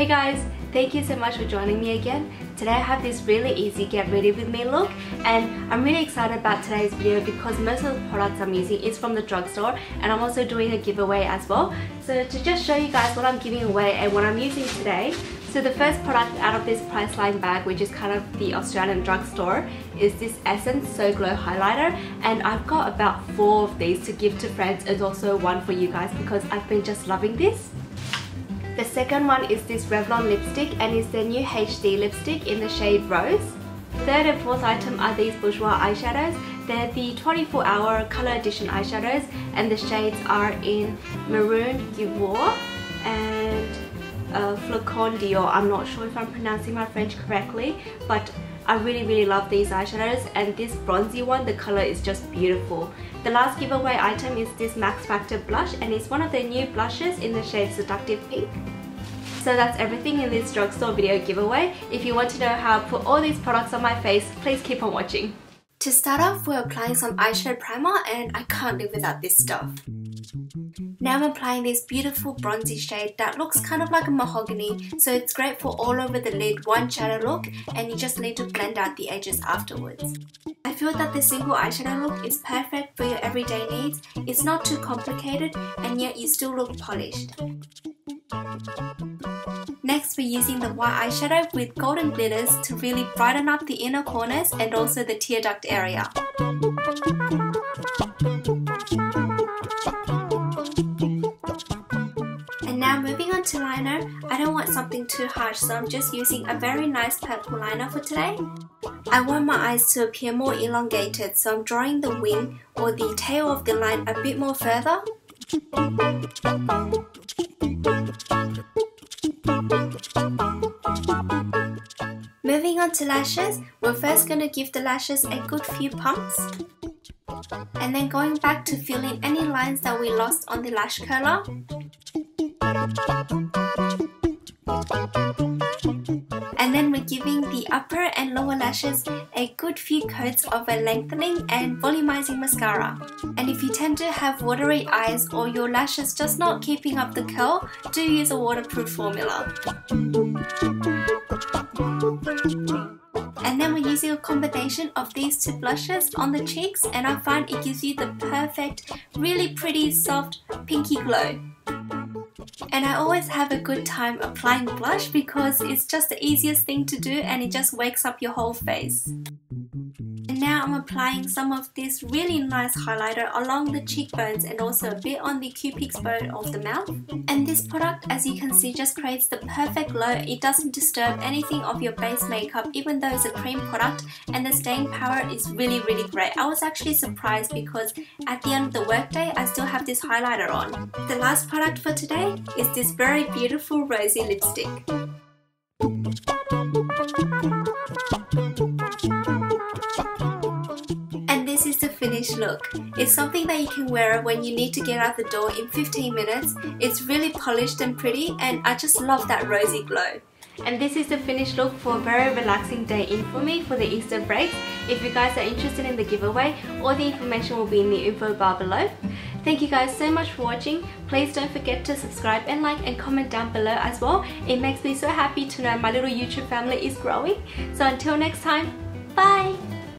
Hey guys, thank you so much for joining me again. Today I have this really easy get ready with me look, and I'm really excited about today's video because most of the products I'm using is from the drugstore, and I'm also doing a giveaway as well. So to just show you guys what I'm giving away and what I'm using today, so the first product out of this Priceline bag, which is kind of the Australian drugstore, is this Essence So Glow Highlighter, and I've got about 4 of these to give to friends and also one for you guys because I've been just loving this. The second one is this Revlon lipstick, and it's the new HD lipstick in the shade Rose. Third and fourth item are these Bourjois eyeshadows. They're the 24-hour colour edition eyeshadows, and the shades are in Marron Givre and Flocon d'or. I'm not sure if I'm pronouncing my French correctly, but I really love these eyeshadows, and this bronzy one, the colour is just beautiful. The last giveaway item is this Max Factor blush, and it's one of the new blushes in the shade Seductive Pink. So that's everything in this drugstore video giveaway. If you want to know how I put all these products on my face, please keep on watching. To start off, we're applying some eyeshadow primer, and I can't live without this stuff. Now I'm applying this beautiful bronzy shade that looks kind of like a mahogany, so it's great for all over the lid one shadow look, and you just need to blend out the edges afterwards. I feel that this single eyeshadow look is perfect for your everyday needs. It's not too complicated, and yet you still look polished. Next, we're using the white eyeshadow with golden glitters to really brighten up the inner corners and also the tear duct area. And now moving on to liner, I don't want something too harsh, so I'm just using a very nice purple liner for today. I want my eyes to appear more elongated, so I'm drawing the wing or the tail of the line a bit more further. Moving on to lashes, we're first going to give the lashes a good few pumps, and then going back to fill in any lines that we lost on the lash curler. And then we're giving the upper and lower lashes a good few coats of a lengthening and volumizing mascara. And if you tend to have watery eyes or your lashes just not keeping up the curl, do use a waterproof formula. And then we're using a combination of these two blushes on the cheeks, and I find it gives you the perfect, really pretty, soft, pinky glow. And I always have a good time applying blush because it's just the easiest thing to do, and it just wakes up your whole face. And now I'm applying some of this really nice highlighter along the cheekbones and also a bit on the cupid's bow of the mouth. And this product, as you can see, just creates the perfect glow. It doesn't disturb anything of your base makeup, even though it's a cream product, and the staying power is really great. I was actually surprised because at the end of the workday, I still have this highlighter on. The last product for today is this very beautiful rosy lipstick. And this is the finished look. It's something that you can wear when you need to get out the door in 15 minutes. It's really polished and pretty, and I just love that rosy glow. And this is the finished look for a very relaxing day in for me for the Easter break. If you guys are interested in the giveaway, all the information will be in the info bar below. Thank you guys so much for watching. Please don't forget to subscribe and like and comment down below as well. It makes me so happy to know my little YouTube family is growing. So until next time, bye!